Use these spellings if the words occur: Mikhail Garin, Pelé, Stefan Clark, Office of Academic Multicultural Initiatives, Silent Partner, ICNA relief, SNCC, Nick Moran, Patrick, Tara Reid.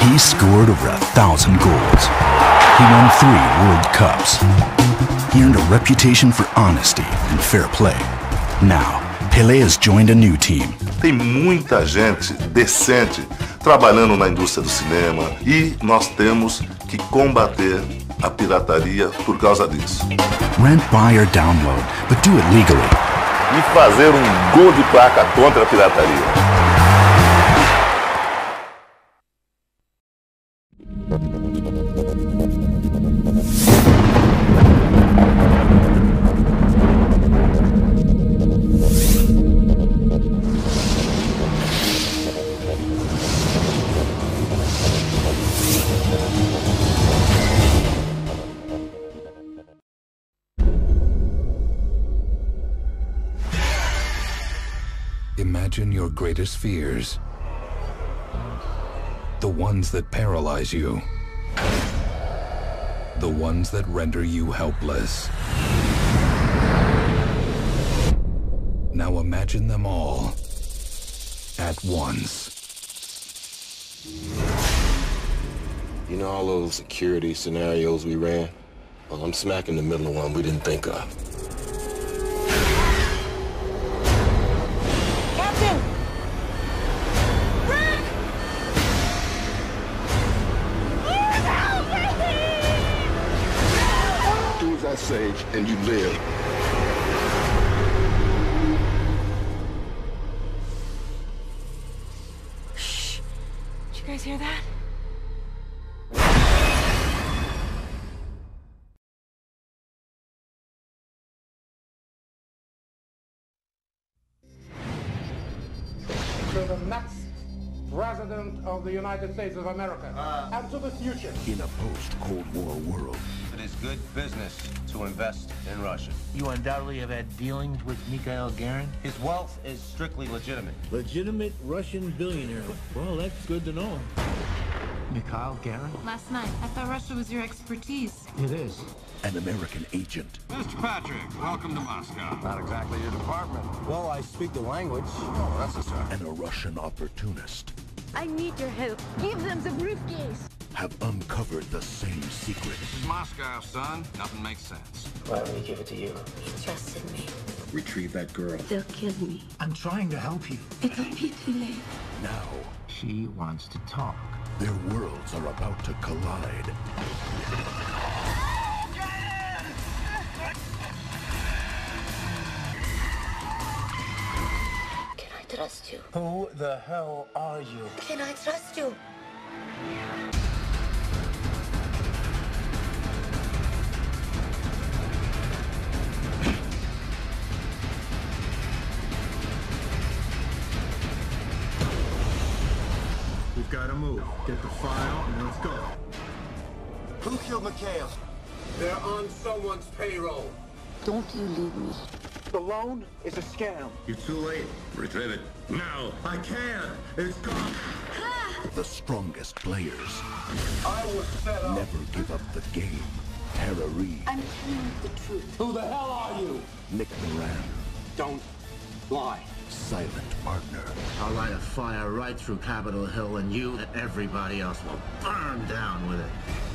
He scored over 1,000 goals. He won 3 World Cups. He earned a reputation for honesty and fair play. Now, Pelé has joined a new team. Tem muita gente decente trabalhando na indústria do cinema e nós temos que combater a pirataria por causa disso. Rent, buy or download, but do it legally. E fazer gol de placa contra a pirataria. Imagine your greatest fears, the ones that paralyze you, the ones that render you helpless. Now imagine them all at once. You know all those security scenarios we ran? Well, I'm smack in the middle of one we didn't think of. Sage and you live. Shh. Did you guys hear that? To the next President of the United States of America and to the future. In a post-Cold War world, it is good business to invest in Russia. You undoubtedly have had dealings with Mikhail Garin. His wealth is strictly legitimate. Legitimate Russian billionaire. Well, that's good to know. Mikhail Garin? Last night, I thought Russia was your expertise. It is. An American agent. Mr. Patrick, welcome to Moscow. Not exactly your department. Well, I speak the language. Oh, that's a start. And a Russian opportunist. I need your help. Give them the briefcase. Have uncovered the same secret. This is Moscow, son. Nothing makes sense. Why would he give it to you? He trusted me. Retrieve that girl. They'll kill me. I'm trying to help you. It'll be too late. Now. She wants to talk. Their worlds are about to collide. Can I trust you? Who the hell are you? Can I trust you? We've got to move. Get the file and let's go. Who killed Mikhail? They're on someone's payroll. Don't you leave me. The loan is a scam. You're too late. Retrieve it. No, I can't. It's gone. The strongest players never give up the game. Tara Reid. I'm telling the truth. Who the hell are you? Nick Moran. Don't lie. Silent Partner. I'll light a fire right through Capitol Hill, and you and everybody else will burn down with it.